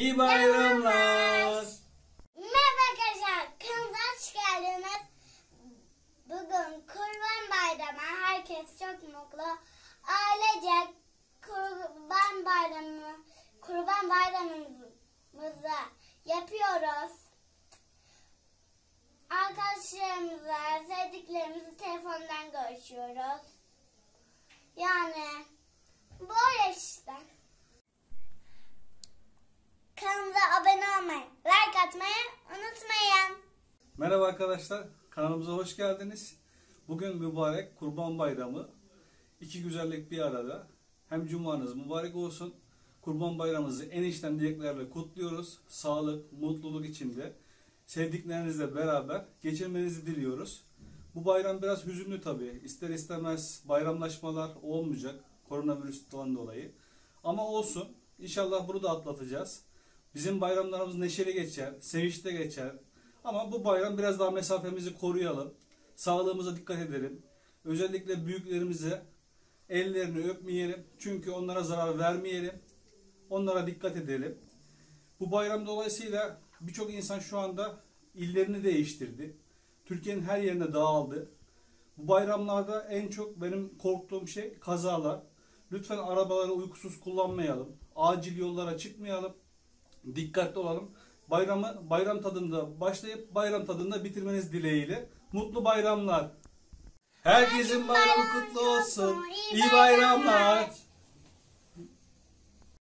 İyi bayramlar. Merhaba arkadaşlar, kanalımıza hoş geldiniz. Bugün Kurban Bayramı, herkes çok mutlu. Ailecek Kurban Bayramımızı yapıyoruz. Arkadaşlarımızla, sevdiklerimizi telefondan görüşüyoruz. Yani böyle işte. Kanalımıza abone olmayı, like atmayı unutmayın. Merhaba arkadaşlar, kanalımıza hoş geldiniz. Bugün mübarek Kurban Bayramı. İki güzellik bir arada. Hem cumanız mübarek olsun. Kurban Bayramınızı en içten dileklerle kutluyoruz. Sağlık, mutluluk içinde sevdiklerinizle beraber geçirmenizi diliyoruz. Bu bayram biraz hüzünlü tabii. İster istemez bayramlaşmalar olmayacak koronavirüsten dolayı. Ama olsun. İnşallah bunu da atlatacağız. Bizim bayramlarımız neşeli geçer, sevinçte geçer. Ama bu bayram biraz daha mesafemizi koruyalım. Sağlığımıza dikkat edelim. Özellikle büyüklerimize ellerini öpmeyelim. Çünkü onlara zarar vermeyelim. Onlara dikkat edelim. Bu bayram dolayısıyla birçok insan şu anda illerini değiştirdi. Türkiye'nin her yerine dağıldı. Bu bayramlarda en çok benim korktuğum şey kazalar. Lütfen arabaları uykusuz kullanmayalım. Acil yollara çıkmayalım. Dikkatli olalım. Bayramı bayram tadında başlayıp bayram tadında bitirmeniz dileğiyle. Mutlu bayramlar. Herkesin bayramı kutlu olsun. İyi bayramlar.